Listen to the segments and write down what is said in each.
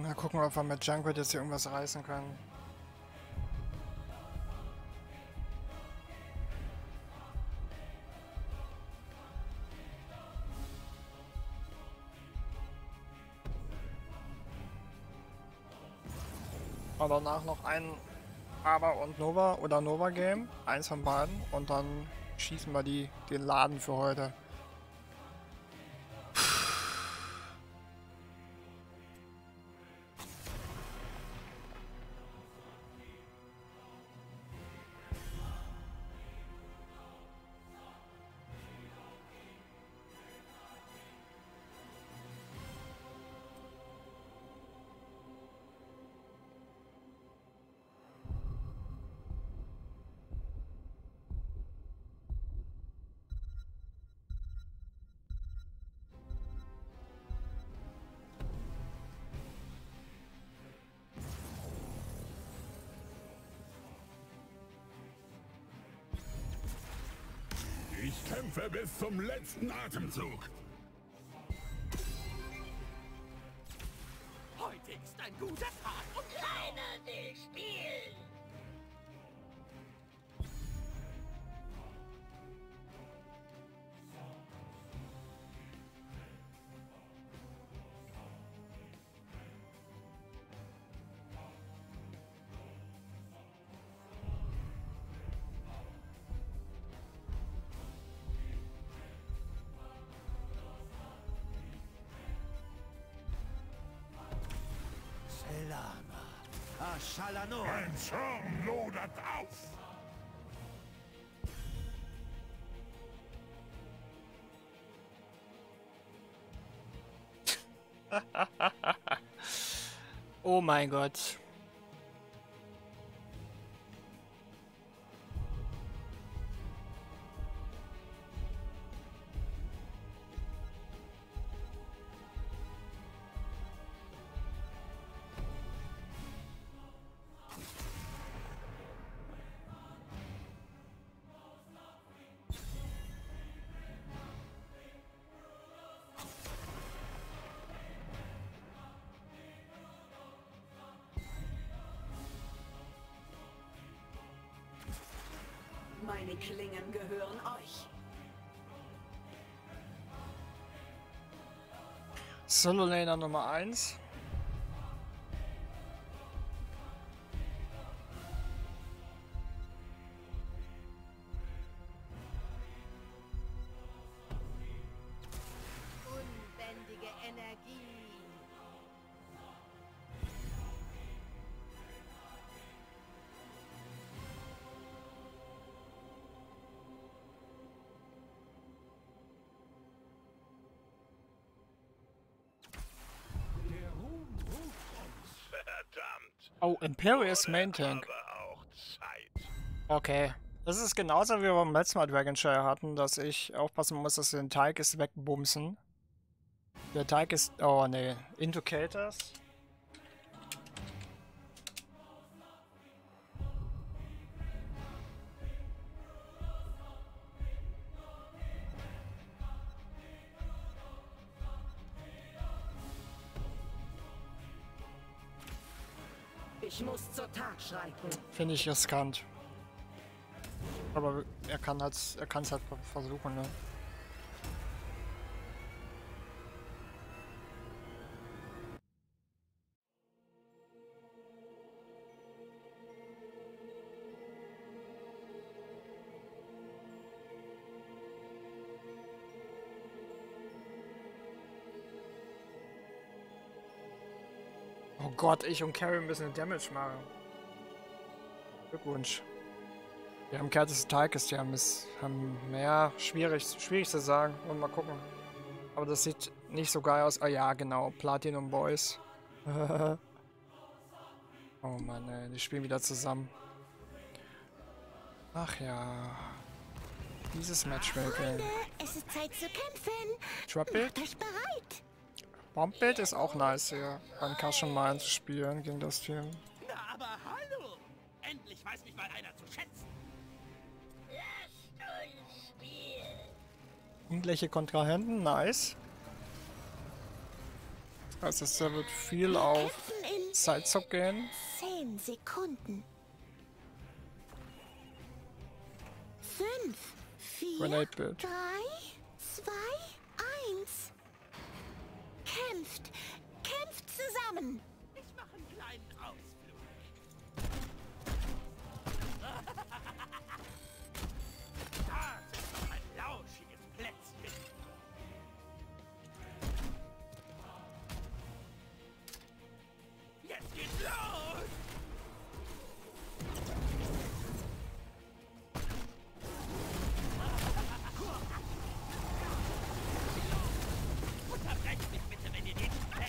Na, gucken wir, ob wir mit Junkrat jetzt hier irgendwas reißen können. Und danach noch ein Aber und Nova oder Nova Game, eins von beiden, und dann schießen wir den Laden für heute. Ich kämpfe bis zum letzten Atemzug. Heute ist ein guter Tag und keiner will spielen. Mein Schirm lodert auf! Oh mein Gott. Meine Klingen gehören euch. Solo-Laner Nummer 1. Unbändige Energie. Oh, Imperius Main Tank. Okay. Das ist genauso wie wir beim letzten Mal Dragonshire hatten, dass ich aufpassen muss, dass den Teig ist wegbumsen. Der Teig ist... Oh ne. Indicators. Ich muss zur Tat schreiten. Finde ich riskant. Aber er kann es halt versuchen, ne? Oh Gott, ich und Kerrigan müssen Damage machen. Glückwunsch. Wir haben Kertes Teig, die haben mehr. Schwierig zu sagen. Und mal gucken. Aber das sieht nicht so geil aus. Ah ja, genau. Platinum Boys. Oh Mann, ey. Die spielen wieder zusammen. Ach ja. Dieses Matchmaking. Es ist Zeit zu kämpfen. Truppel. Rompelt ist auch nice hier, beim Kaschemalen zu spielen gegen das Team. Na aber hallo! Endlich weiß mich mal einer zu schätzen! Lasst uns spielen! Irgendwelche Kontrahenten, nice. Das heißt, er wird viel auf Sidezog gehen. 10 Sekunden. 5, 4, 3, 2, 1. Kämpft! Kämpft zusammen! Ich mache einen kleinen Ausflug. Das ist doch ein lauschiges Plätzchen. Jetzt geht's los! Unterbrecht mich bitte, wenn ihr den Sprech.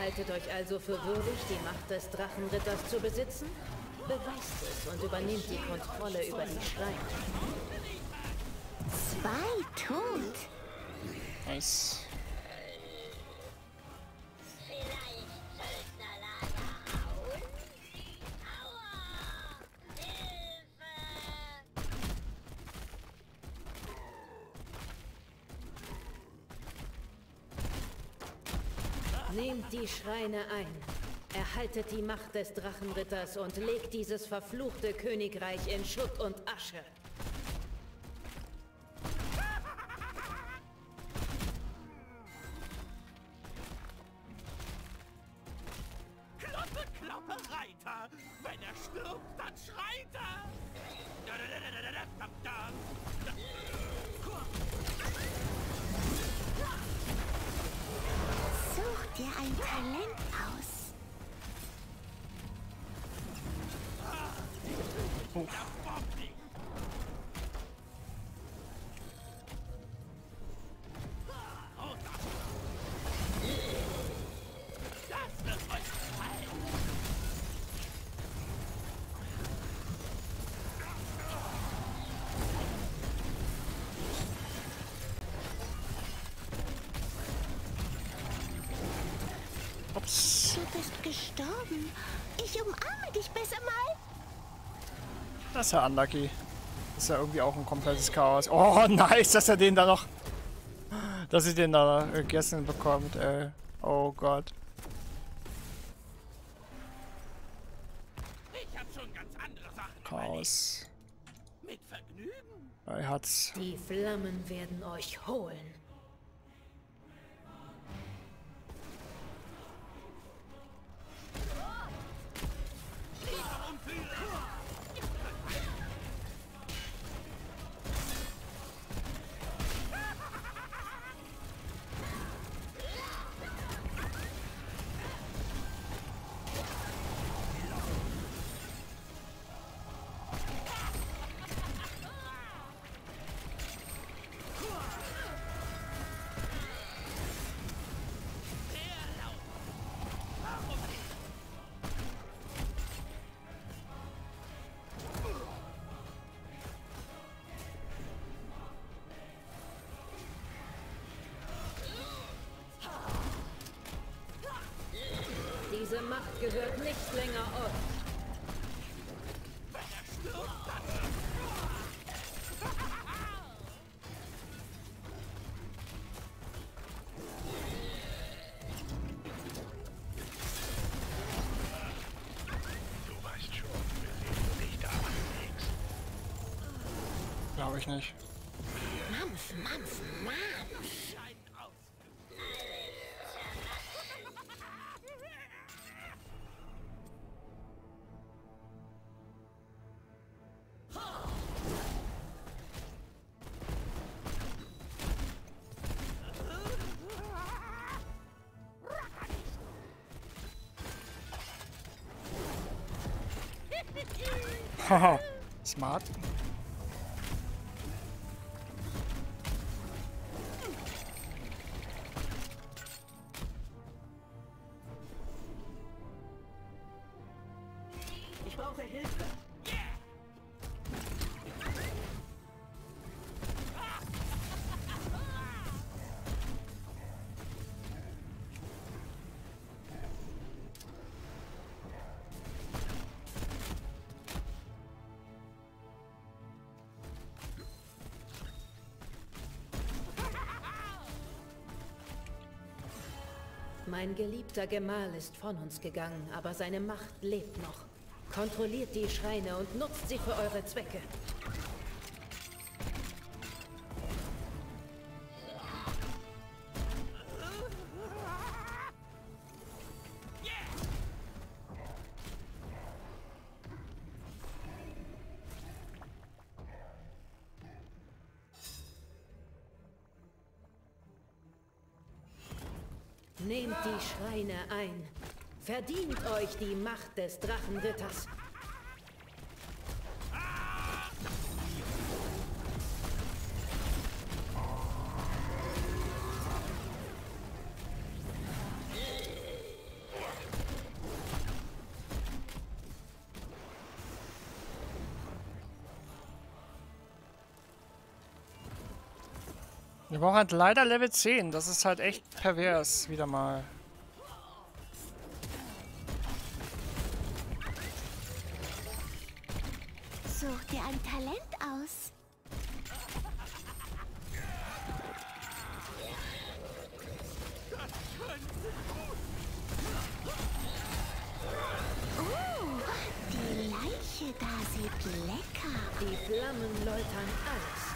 Haltet euch also für würdig, die Macht des Drachenritters zu besitzen? Beweist es und übernehmt die Kontrolle über die Schreine. 2 tot! Nice. Nehmt die Schreine ein, erhaltet die Macht des Drachenritters und legt dieses verfluchte Königreich in Schutt und Asche. Kloppe, kloppe, Reiter! Wenn er stirbt, dann schreit er! Such dir ein Talent aus. Oh. Du bist gestorben. Ich umarme dich besser mal. Das ist ja unlucky. Das ist ja irgendwie auch ein komplettes Chaos. Oh, nice, dass er den da noch... Dass ich den da gegessen bekommt, ey. Oh Gott. Ich hab schon ganz andere Sachen Chaos. Mit Vergnügen. Er hat's. Die Flammen werden euch holen. Diese Macht gehört nicht länger auf. Du weißt schon, wir sind nicht da unterwegs. Glaube ich nicht. Mampf, Mampf, Mampf. Haha, smart. brauche Hilfe. Mein geliebter Gemahl ist von uns gegangen, aber seine Macht lebt noch. Kontrolliert die Schreine und nutzt sie für eure Zwecke. Nehmt die Schreine ein. Verdient euch die Macht des Drachenritters. Wir brauchen halt leider Level 10, das ist halt echt pervers, wieder mal. Such dir ein Talent aus. Oh, die Leiche da sieht lecker. Die Flammen läutern alles.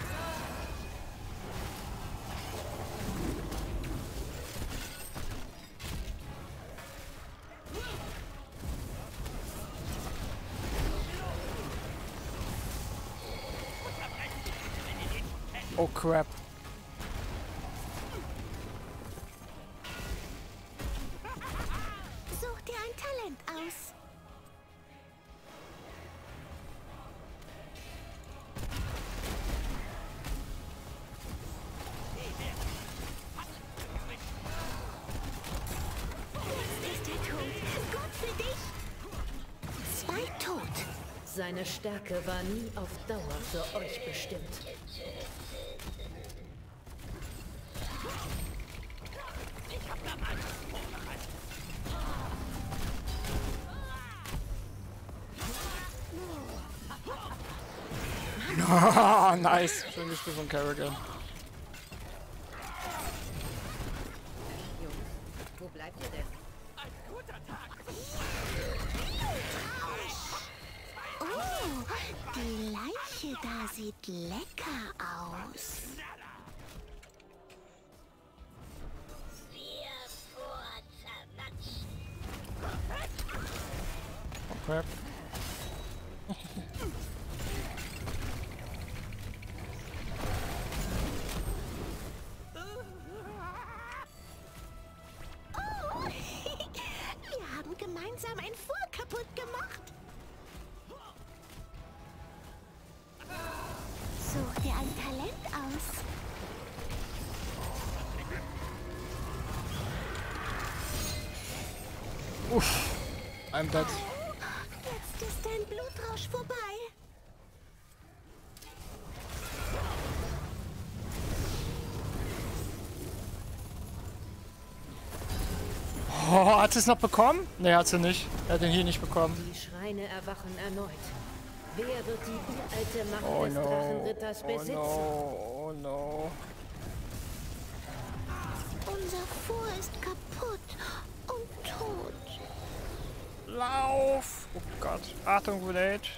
Oh crap. Such dir ein Talent aus. Jetzt ist er tot. Gut für dich. Spike tot. Seine Stärke war nie auf Dauer für euch bestimmt. Nice, schön gespielt von Kerrigan. Wo bleibt ihr denn? Ein guter Tag. Oh, die Leiche da sieht lecker aus. Okay. Ein Vor kaputt gemacht. Such dir ein Talent aus. Uff, I'm dead. Jetzt ist dein Blutrausch vorbei. Oh, hat sie es noch bekommen? Ne, hat sie nicht. Er hat ihn hier nicht bekommen. Die Schreine erwachen erneut. Wer wird die alte Macht des Drachenritters besitzen? Oh no, oh no. Unser Vor ist kaputt und tot. Lauf! Oh Gott. Achtung, Grenade.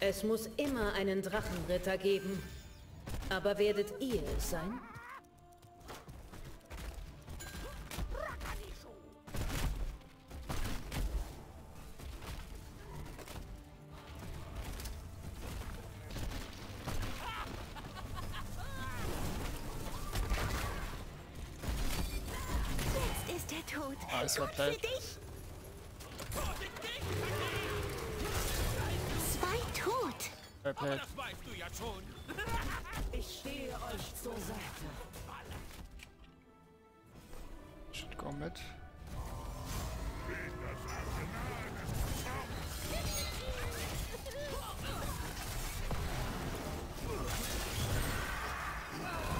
Es muss immer einen Drachenritter geben. Aber werdet ihr es sein? Jetzt ist er tot. Oh, es war für dich. Tot. weißt du ja schon. Ich stehe euch zur Seite. Shit, komm mit.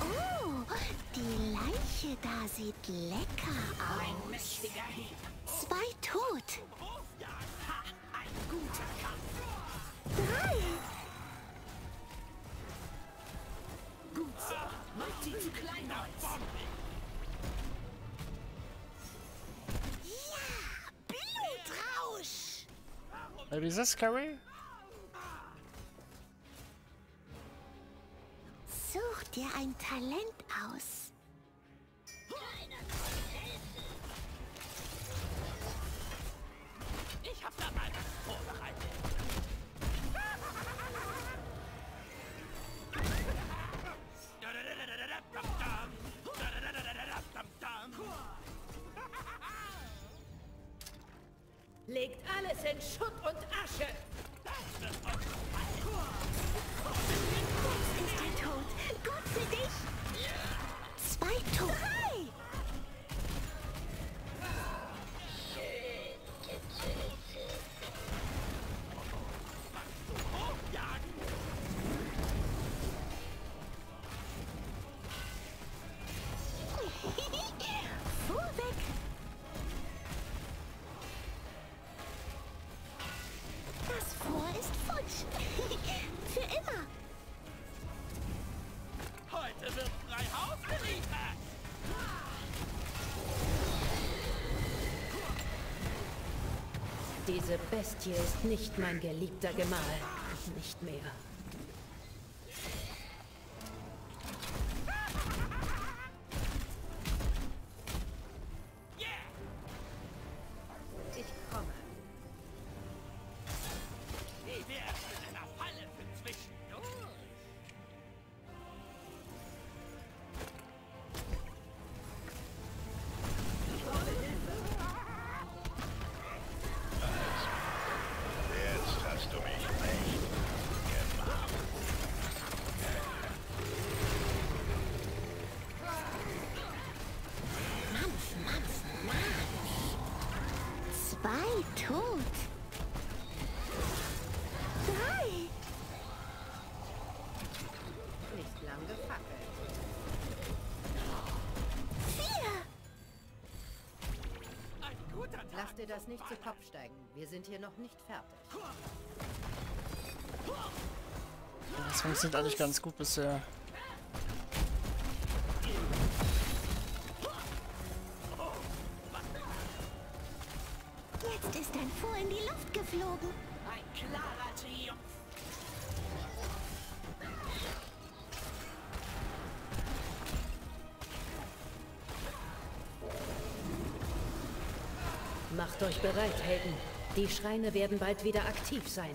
Oh, die Leiche da sieht lecker aus. Ein mächtiger Hieb. 2 tot. Ha, ein guter Kampf. 3. Gut so, macht die zu klein aus. Ja, Blutrausch. Maybe is this scary? Such dir ein Talent aus. Ich hab da mal was vorbereitet. Legt alles in Schutt und Asche. Das wird euch gefallen. Ist er tot? Gott für dich! 2 tot! 3! Vorweg! Das Vor ist futsch! Für immer! Heute wird frei Haus geliefert! Diese Bestie ist nicht mein geliebter Gemahl. Nicht mehr. Ich komme. Wie wär's mit einer Falle für zwischendurch? Lass dir das nicht zu Kopf steigen. Wir sind hier noch nicht fertig. Das funktioniert eigentlich ganz gut bisher. Jetzt ist ein Vor in die Luft geflogen. Ein klarer Triumph. Macht euch bereit, Helden. Die Schreine werden bald wieder aktiv sein.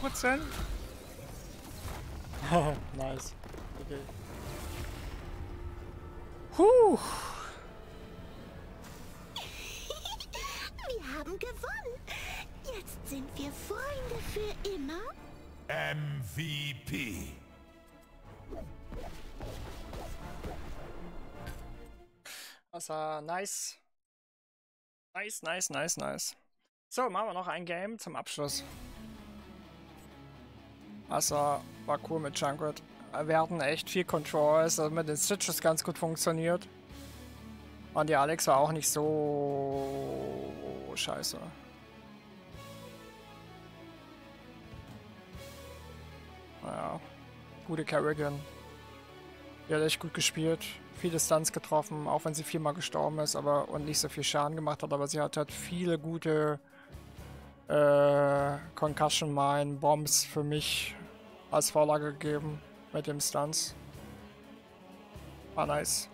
Was denn? Oh, nice. Okay. Huh. Gewonnen. Jetzt sind wir Freunde für immer. MVP. Das war nice. Nice, nice, nice, nice. So, machen wir noch ein Game zum Abschluss. Also, war cool mit Junkrat. Wir hatten echt viel Control, es hat mit den Stitches ganz gut funktioniert. Und die Alex war auch nicht so scheiße. Naja, gute Kerrigan. Die hat echt gut gespielt, viele Stunts getroffen, auch wenn sie viermal gestorben ist, aber und nicht so viel Schaden gemacht hat, aber sie hat halt viele gute Concussion-Mine Bombs für mich als Vorlage gegeben mit dem Stunts. War nice.